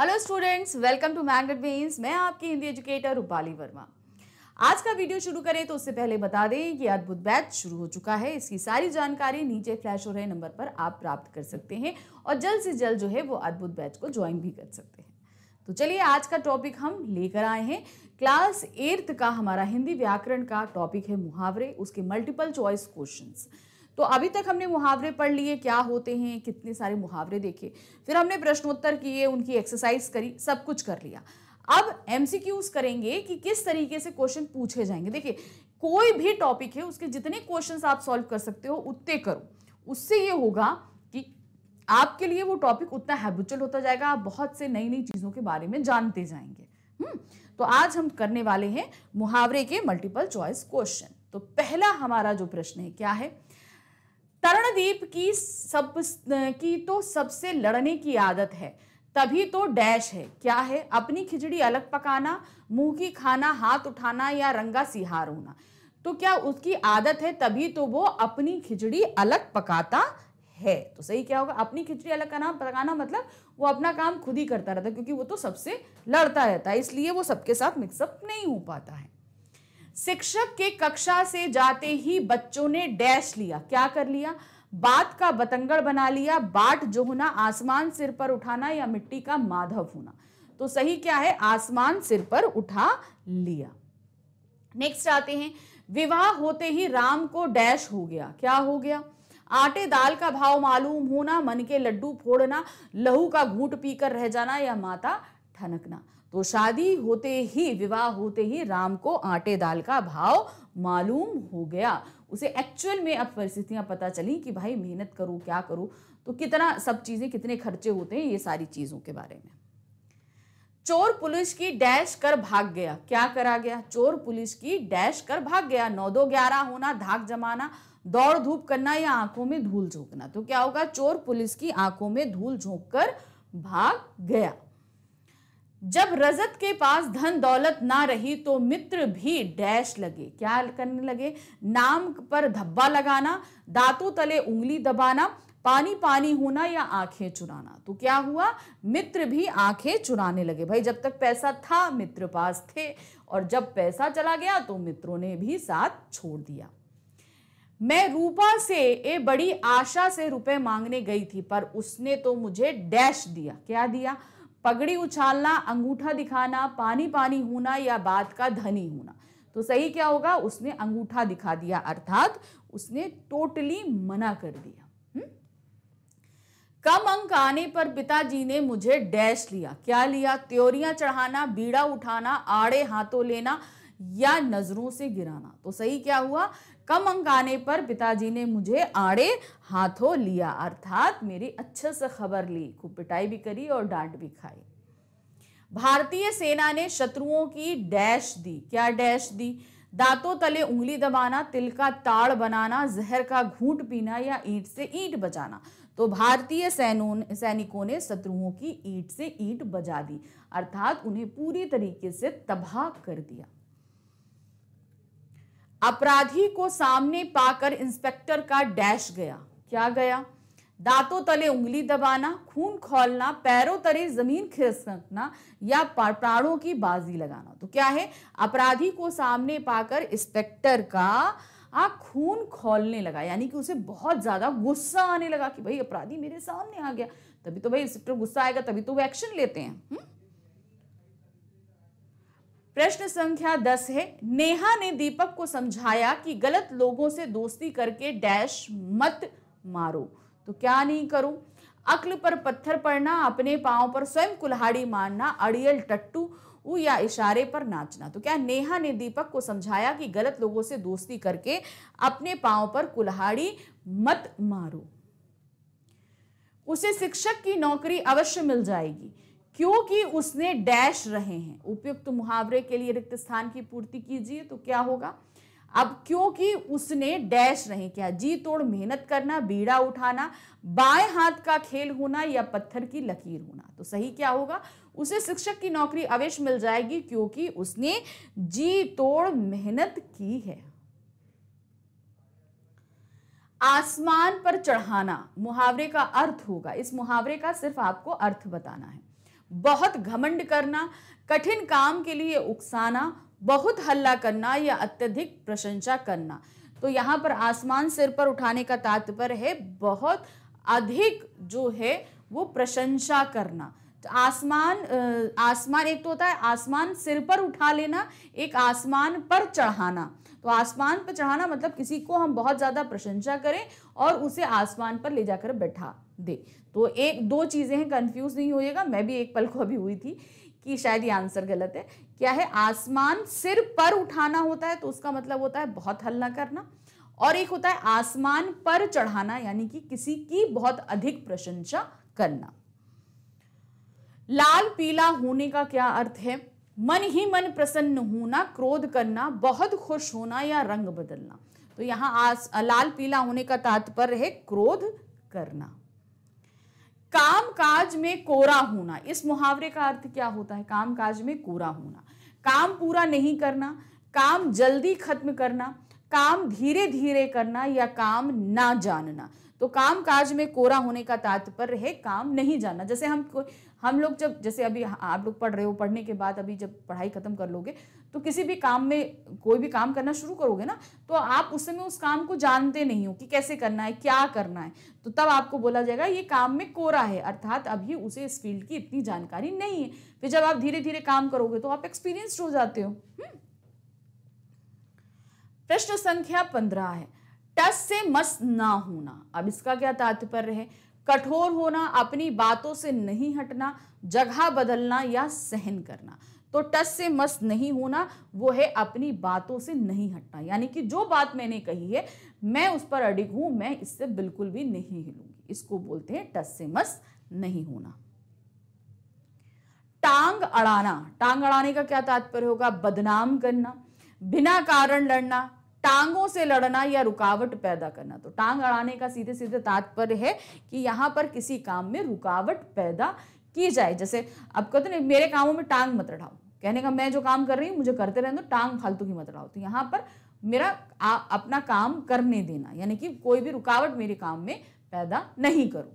Hello students, welcome to magnet brains. मैं आपकी Hindi educator Rupali Verma. आज का वीडियो शुरू करें तो उससे पहले बता दें कि अद्भुत बैच शुरू हो चुका है। इसकी सारी जानकारी नीचे फ्लैश हो रहे नंबर पर आप प्राप्त कर सकते हैं और जल्द से जल्द जो है वो अद्भुत बैच को ज्वाइन भी कर सकते हैं। तो चलिए, आज का टॉपिक हम लेकर आए हैं। क्लास 8 का हमारा हिंदी व्याकरण का टॉपिक है मुहावरे, उसके मल्टीपल चॉइस क्वेश्चंस। तो अभी तक हमने मुहावरे पढ़ लिए, क्या होते हैं, कितने सारे मुहावरे देखे, फिर हमने प्रश्नोत्तर किए, उनकी एक्सरसाइज करी, सब कुछ कर लिया। अब एमसीक्यूज करेंगे कि किस तरीके से क्वेश्चन पूछे जाएंगे। देखिए, कोई भी टॉपिक है, उसके जितने क्वेश्चंस आप सॉल्व कर सकते हो उतने करो। उससे ये होगा कि आपके लिए वो टॉपिक उतना हैबिचुअल होता जाएगा, आप बहुत से नई नई चीज़ों के बारे में जानते जाएंगे। तो आज हम करने वाले हैं मुहावरे के मल्टीपल चॉइस क्वेश्चन। तो पहला हमारा जो प्रश्न है क्या है, तरणदीप की तो सबसे लड़ने की आदत है, तभी तो डैश है, क्या है, अपनी खिचड़ी अलग पकाना, मुंह की खाना, हाथ उठाना या रंगा सिहार होना। तो क्या उसकी आदत है तभी तो वो अपनी खिचड़ी अलग पकाता है। तो सही क्या होगा, अपनी खिचड़ी अलग पकाना मतलब वो अपना काम खुद ही करता रहता है, क्योंकि वो तो सबसे लड़ता रहता है, इसलिए वो सबके साथ मिक्सअप नहीं हो पाता है। शिक्षक के कक्षा से जाते ही बच्चों ने डैश लिया, क्या कर लिया, बात का बतंगड़ बना लिया, बाट जोहना, आसमान सिर पर उठाना या मिट्टी का माधव होना। तो सही क्या है, आसमान सिर पर उठा लिया। नेक्स्ट आते हैं, विवाह होते ही राम को डैश हो गया, क्या हो गया, आटे दाल का भाव मालूम होना, मन के लड्डू फोड़ना, लहू का घूंट पीकर रह जाना या माथा ठनकना। तो शादी होते ही, विवाह होते ही राम को आटे दाल का भाव मालूम हो गया। उसे एक्चुअल में अब परिस्थितियां पता चली कि भाई मेहनत करो, क्या करो, तो कितना सब चीजें, कितने खर्चे होते हैं, ये सारी चीजों के बारे में। चोर पुलिस की डैश कर भाग गया, क्या करा गया, चोर पुलिस की डैश कर भाग गया, 9-2-11 होना, धाक जमाना, दौड़ धूप करना या आंखों में धूल झोंकना। तो क्या होगा, चोर पुलिस की आंखों में धूल झोंक कर भाग गया। जब रजत के पास धन दौलत ना रही तो मित्र भी डैश लगे, क्या करने लगे, नाम पर धब्बा लगाना, दांतों तले उंगली दबाना, पानी पानी होना या आंखें चुराना। तो क्या हुआ, मित्र भी आंखें चुराने लगे। भाई जब तक पैसा था मित्र पास थे, और जब पैसा चला गया तो मित्रों ने भी साथ छोड़ दिया। मैं रूपा से ए बड़ी आशा से रुपए मांगने गई थी, पर उसने तो मुझे डैश दिया, क्या दिया, पगड़ी उछालना, अंगूठा दिखाना, पानी पानी होना या बात का धनी होना। तो सही क्या होगा, उसने अंगूठा दिखा दिया, अर्थात उसने टोटली मना कर दिया। कम अंक आने पर पिताजी ने मुझे डैश लिया, क्या लिया, त्योरियां चढ़ाना, बीड़ा उठाना, आड़े हाथों लेना या नजरों से गिराना। तो सही क्या हुआ, कम अंक आने पर पिताजी ने मुझे आड़े हाथों लिया, अर्थात मेरी अच्छे से खबर ली, खूब पिटाई भी करी और डांट भी खाई। भारतीय सेना ने शत्रुओं की डैश दी, क्या डैश दी, दांतों तले उंगली दबाना, तिल का ताड़ बनाना, जहर का घूंट पीना या ईंट से ईंट बजाना। तो भारतीय सैनिकों ने शत्रुओं की ईंट से ईंट बजा दी, अर्थात उन्हें पूरी तरीके से तबाह कर दिया। अपराधी को सामने पाकर इंस्पेक्टर का डैश गया, क्या गया, दांतों तले उंगली दबाना, खून खौलना, पैरों तले जमीन खिसकना या प्राणों की बाजी लगाना। तो क्या है, अपराधी को सामने पाकर इंस्पेक्टर का खून खौलने लगा, यानी कि उसे बहुत ज्यादा गुस्सा आने लगा कि भाई अपराधी मेरे सामने आ गया, तभी तो भाई इंस्पेक्टर गुस्सा आएगा, तभी तो वो एक्शन लेते हैं। प्रश्न संख्या 10 है, नेहा ने दीपक को समझाया कि गलत लोगों से दोस्ती करके डैश मत मारो। तो क्या नहीं करो, अक्ल पर पत्थर पड़ना, अपने पाँव पर स्वयं कुल्हाड़ी मारना, अड़ियल टट्टू या इशारे पर नाचना। तो क्या, नेहा ने दीपक को समझाया कि गलत लोगों से दोस्ती करके अपने पाँव पर कुल्हाड़ी मत मारो। उसे शिक्षक की नौकरी अवश्य मिल जाएगी क्योंकि उसने डैश रहे हैं। उपयुक्त मुहावरे के लिए रिक्त स्थान की पूर्ति कीजिए। तो क्या होगा, अब क्योंकि उसने डैश रहे, क्या, जी तोड़ मेहनत करना, बीड़ा उठाना, बाएं हाथ का खेल होना या पत्थर की लकीर होना। तो सही क्या होगा, उसे शिक्षक की नौकरी अवश्य मिल जाएगी क्योंकि उसने जी तोड़ मेहनत की है। आसमान पर चढ़ाना मुहावरे का अर्थ होगा, इस मुहावरे का सिर्फ आपको अर्थ बताना है। बहुत घमंड करना, कठिन काम के लिए उकसाना, बहुत हल्ला करना या अत्यधिक प्रशंसा करना। तो यहाँ पर आसमान सिर पर उठाने का तात्पर्य है बहुत अधिक जो है वो प्रशंसा करना। तो आसमान एक तो होता है आसमान सिर पर उठा लेना, एक आसमान पर चढ़ाना। तो आसमान पर चढ़ाना मतलब किसी को हम बहुत ज़्यादा प्रशंसा करें और उसे आसमान पर ले जाकर बैठा दे। तो एक दो चीज़ें हैं, कंफ्यूज नहीं होइएगा। मैं भी एक पल को अभी हुई थी कि शायद ये आंसर गलत है। क्या है, आसमान सिर पर उठाना होता है तो उसका मतलब होता है बहुत हल्ला करना, और एक होता है आसमान पर चढ़ाना यानी कि किसी की बहुत अधिक प्रशंसा करना। लाल पीला होने का क्या अर्थ है? मन ही मन प्रसन्न होना, क्रोध करना, बहुत खुश होना या रंग बदलना। तो यहाँ लाल पीला होने का तात्पर्य है क्रोध करना। काम काज में कोरा होना, इस मुहावरे का अर्थ क्या होता है? काम काज में कोरा होना, काम पूरा नहीं करना, काम जल्दी खत्म करना, काम धीरे धीरे करना या काम ना जानना। तो काम काज में कोरा होने का तात्पर्य है काम नहीं जानना। जैसे हम लोग जब, जैसे अभी आप लोग पढ़ रहे हो, पढ़ने के बाद अभी जब पढ़ाई खत्म कर लोगे तो किसी भी काम में, कोई भी काम करना शुरू करोगे ना, तो आप उस समय उस काम को जानते नहीं हो कि कैसे करना है, क्या करना है। तो तब आपको बोला जाएगा ये काम में कोरा है, अर्थात अभी उसे इस फील्ड की इतनी जानकारी नहीं है। फिर जब आप धीरे धीरे काम करोगे तो आप एक्सपीरियंस्ड हो जाते हो। प्रश्न संख्या 15 है, टस से मस ना होना। अब इसका क्या तात्पर्य है? कठोर होना, अपनी बातों से नहीं हटना, जगह बदलना या सहन करना। तो टस से मस नहीं होना वो है अपनी बातों से नहीं हटना, यानी कि जो बात मैंने कही है मैं उस पर अडिग हूं, मैं इससे बिल्कुल भी नहीं हिलूंगी। इसको बोलते हैं टस से मस नहीं होना। टांग अड़ाना, टांग अड़ाने का क्या तात्पर्य होगा? बदनाम करना, बिना कारण लड़ना, टांगों से लड़ना या रुकावट पैदा करना। तो टांग अड़ाने का सीधे सीधे तात्पर्य है कि यहाँ पर किसी काम में रुकावट पैदा की जाए। जैसे अब कहते हैं मेरे कामों में टांग मत अड़ाओ, कहने का मैं जो काम कर रही हूँ मुझे करते रहने दो, टांग फालतू की मत अड़ाओ। तो यहाँ पर मेरा अपना काम करने देना, यानी कि कोई भी रुकावट मेरे काम में पैदा नहीं करो।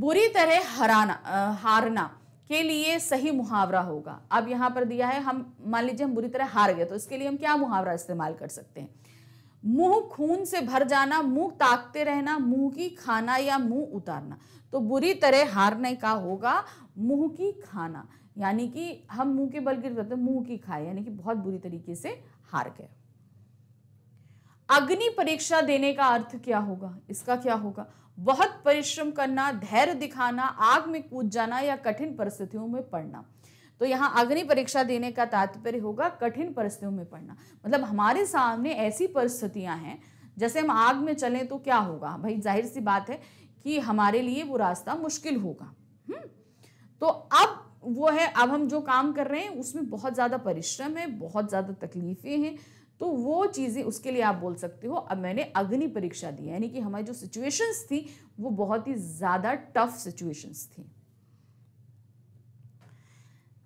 बुरी तरह हारना के लिए सही मुहावरा होगा। अब यहाँ पर दिया है, हम मान लीजिए हम बुरी तरह हार गए, तो इसके लिए हम क्या मुहावरा इस्तेमाल कर सकते हैं? मुंह खून से भर जाना, मुंह ताकते रहना, मुंह की खाना या मुंह उतारना। तो बुरी तरह हारने का होगा मुंह की खाना, यानी कि हम मुंह के बल गिर जाते हैं, मुंह की खाए, यानी कि बहुत बुरी तरीके से हार गए। अग्नि परीक्षा देने का अर्थ क्या होगा? इसका क्या होगा? बहुत परिश्रम करना, धैर्य दिखाना, आग में कूद जाना या कठिन परिस्थितियों में पड़ना। तो यहाँ अग्नि परीक्षा देने का तात्पर्य होगा कठिन परिस्थितियों में पड़ना, मतलब हमारे सामने ऐसी परिस्थितियां हैं, जैसे हम आग में चलें तो क्या होगा भाई, जाहिर सी बात है कि हमारे लिए वो रास्ता मुश्किल होगा। तो अब वो है, अब हम जो काम कर रहे हैं उसमें बहुत ज़्यादा परिश्रम है, बहुत ज़्यादा तकलीफें हैं, तो वो चीज़ें, उसके लिए आप बोल सकते हो अब मैंने अग्नि परीक्षा दी, यानी कि हमारी जो सिचुएशंस थी वो बहुत ही ज़्यादा टफ सिचुएशंस थी।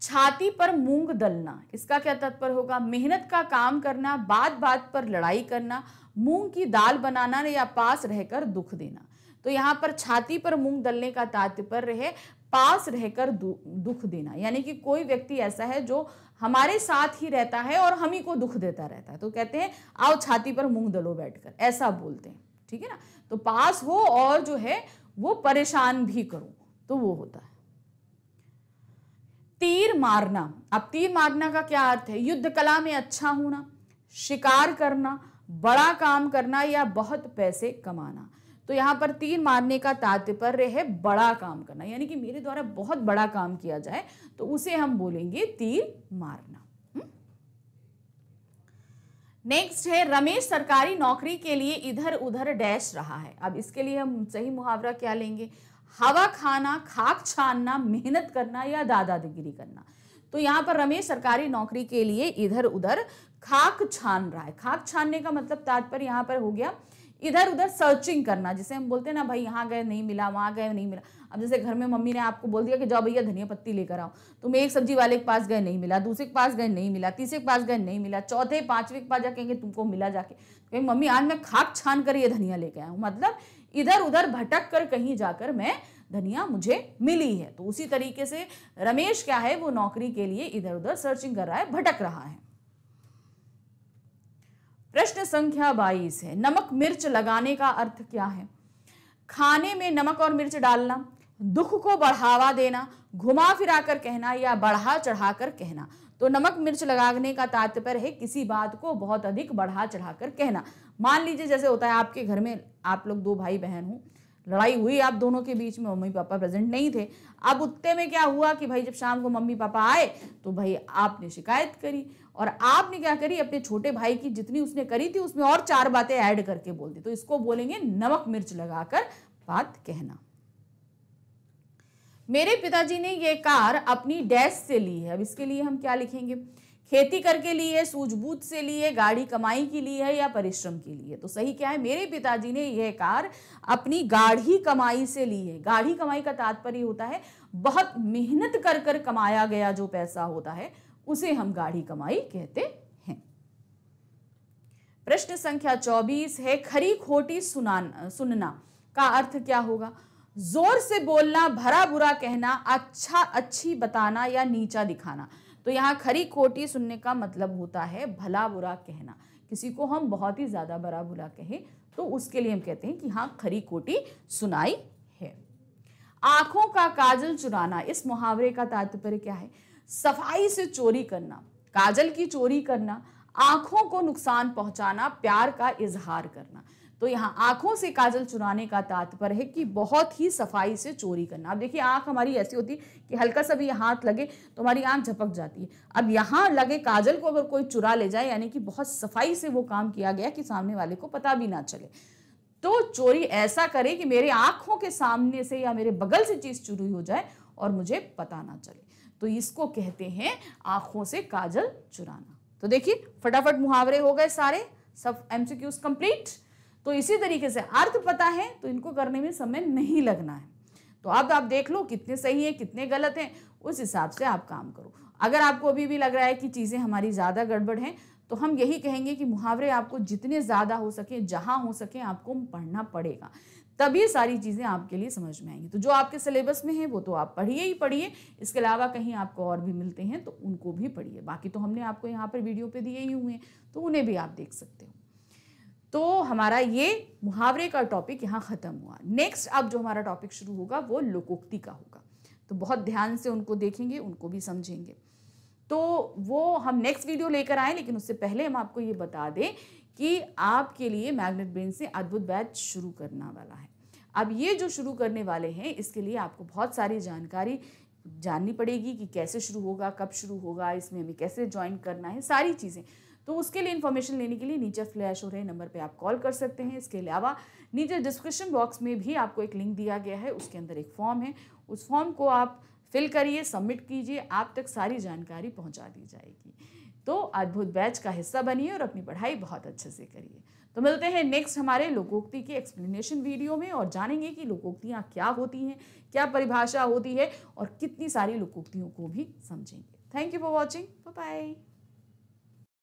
छाती पर मूंग दलना, इसका क्या तात्पर्य होगा? मेहनत का काम करना, बात बात पर लड़ाई करना, मूंग की दाल बनाना या पास रहकर दुख देना। तो यहाँ पर छाती पर मूंग दलने का तात्पर्य है पास रहकर दुख देना, यानी कि कोई व्यक्ति ऐसा है जो हमारे साथ ही रहता है और हम ही को दुख देता रहता है, तो कहते हैं आओ छाती पर मूंग दलो बैठकर, ऐसा बोलते हैं, ठीक है ना। तो पास हो और जो है वो परेशान भी करो, तो वो होता है। तीर मारना, अब तीर मारना का क्या अर्थ है? युद्ध कला में अच्छा होना, शिकार करना, बड़ा काम करना या बहुत पैसे कमाना। तो यहाँ पर तीर मारने का तात्पर्य है बड़ा काम करना, यानी कि मेरे द्वारा बहुत बड़ा काम किया जाए तो उसे हम बोलेंगे तीर मारना। नेक्स्ट है, रमेश सरकारी नौकरी के लिए इधर उधर डैश रहा है। अब इसके लिए हम सही मुहावरा क्या लेंगे? हवा खाना, खाक छानना, मेहनत करना या दादागिरी करना। तो यहाँ पर रमेश सरकारी नौकरी के लिए इधर उधर खाक छान रहा है। खाक छानने का मतलब तात्पर्य यहाँ पर हो गया इधर उधर सर्चिंग करना, जिसे हम बोलते हैं ना भाई यहाँ गए नहीं मिला, वहाँ गए नहीं मिला। अब जैसे घर में मम्मी ने आपको बोल दिया कि जाओ भैया धनिया पत्ती लेकर आओ, तो मैं एक सब्जी वाले के पास गए नहीं मिला, दूसरे के पास गए नहीं मिला, तीसरे के पास गए नहीं मिला, चौथे पांचवे के पास जाके तुमको मिला जाके, कहीं मम्मी आज मैं खाक छान कर ये धनिया लेके आया हूँ। मतलब इधर उधर भटक कर कहीं जाकर मैं धनिया मुझे मिली है। तो उसी तरीके से रमेश क्या है, वो नौकरी के लिए इधर उधर सर्चिंग कर रहा है, भटक रहा है। प्रश्न संख्या 22 है, नमक मिर्च लगाने का अर्थ क्या है? खाने में नमक और मिर्च डालना, दुख को बढ़ावा देना, घुमा फिरा कर कहना या बढ़ा चढ़ा कर कहना। तो नमक मिर्च लगाने का तात्पर्य है किसी बात को बहुत अधिक बढ़ा चढ़ा कर कहना। मान लीजिए जैसे होता है आपके घर में आप लोग दो भाई बहन हो, लड़ाई हुई आप दोनों के बीच में, मम्मी पापा प्रेजेंट नहीं थे। अब उत्ते में क्या हुआ कि भाई जब शाम को मम्मी पापा आए तो भाई आपने शिकायत करी, और आपने क्या करी, अपने छोटे भाई की जितनी उसने करी थी उसमें और 4 बातें ऐड करके बोल दी। तो इसको बोलेंगे नमक मिर्च लगाकर बात कहना। मेरे पिताजी ने ये कार अपनी डैश से ली है। अब इसके लिए हम क्या लिखेंगे, खेती करके ली है, सूझबूझ से ली है, गाड़ी कमाई के लिए है या परिश्रम के लिए? तो सही क्या है, मेरे पिताजी ने यह कार अपनी गाढ़ी कमाई से ली है। गाढ़ी कमाई का तात्पर्य होता है बहुत मेहनत कर कर कमाया गया जो पैसा होता है उसे हम गाढ़ी कमाई कहते हैं। प्रश्न संख्या 24 है, खरी खोटी सुनना का अर्थ क्या होगा? जोर से बोलना, भरा बुरा कहना, अच्छा अच्छी बताना या नीचा दिखाना। तो यहाँ खरी खोटी सुनने का मतलब होता है भला बुरा कहना। किसी को हम बहुत ही ज़्यादा भला बुरा कहें तो उसके लिए हम कहते हैं कि हाँ खरी खोटी सुनाई है। आँखों का काजल चुराना, इस मुहावरे का तात्पर्य क्या है? सफाई से चोरी करना, काजल की चोरी करना, आँखों को नुकसान पहुँचाना, प्यार का इजहार करना। तो यहाँ आंखों से काजल चुराने का तात्पर्य है कि बहुत ही सफाई से चोरी करना। अब देखिए आंख हमारी ऐसी होती है कि हल्का सा भी हाथ लगे तो हमारी आंख झपक जाती है। अब यहाँ लगे काजल को अगर कोई चुरा ले जाए, यानी कि बहुत सफाई से वो काम किया गया कि सामने वाले को पता भी ना चले। तो चोरी ऐसा करे कि मेरे आंखों के सामने से या मेरे बगल से चीज चोरी हो जाए और मुझे पता ना चले। तो इसको कहते हैं आंखों से काजल चुराना। तो देखिए फटाफट मुहावरे हो गए सारे, सब MCQs कंप्लीट। तो इसी तरीके से अर्थ पता है तो इनको करने में समय नहीं लगना है। तो अब आप देख लो कितने सही हैं कितने गलत हैं, उस हिसाब से आप काम करो। अगर आपको अभी भी लग रहा है कि चीज़ें हमारी ज़्यादा गड़बड़ हैं तो हम यही कहेंगे कि मुहावरे आपको जितने ज़्यादा हो सके जहाँ हो सके आपको पढ़ना पड़ेगा, तभी सारी चीज़ें आपके लिए समझ में आएंगी। तो जो आपके सिलेबस में है वो तो आप पढ़िए ही पढ़िए, इसके अलावा कहीं आपको और भी मिलते हैं तो उनको भी पढ़िए। बाकी तो हमने आपको यहाँ पर वीडियो पर दिए ही हुए हैं तो उन्हें भी आप देख सकते हो। तो हमारा ये मुहावरे का टॉपिक यहाँ ख़त्म हुआ। नेक्स्ट अब जो हमारा टॉपिक शुरू होगा वो लोकोक्ति का होगा। तो बहुत ध्यान से उनको देखेंगे, उनको भी समझेंगे। तो वो हम नेक्स्ट वीडियो लेकर आए, लेकिन उससे पहले हम आपको ये बता दें कि आपके लिए मैग्नेट ब्रेन से अद्भुत बैच शुरू करना वाला है। अब ये जो शुरू करने वाले हैं इसके लिए आपको बहुत सारी जानकारी जाननी पड़ेगी कि कैसे शुरू होगा, कब शुरू होगा, इसमें हमें कैसे ज्वाइन करना है, सारी चीज़ें। तो उसके लिए इन्फॉर्मेशन लेने के लिए नीचे फ्लैश हो रहे नंबर पे आप कॉल कर सकते हैं। इसके अलावा नीचे डिस्क्रिप्शन बॉक्स में भी आपको एक लिंक दिया गया है, उसके अंदर एक फॉर्म है, उस फॉर्म को आप फिल करिए, सबमिट कीजिए, आप तक सारी जानकारी पहुंचा दी जाएगी। तो अद्भुत बैच का हिस्सा बनिए और अपनी पढ़ाई बहुत अच्छे से करिए। तो मिलते हैं नेक्स्ट हमारे लोकोक्ति के एक्सप्लेनेशन वीडियो में और जानेंगे कि लोकोक्तियाँ क्या होती हैं, क्या परिभाषा होती है और कितनी सारी लोकोक्तियों को भी समझेंगे। Thank you for watching, bye bye.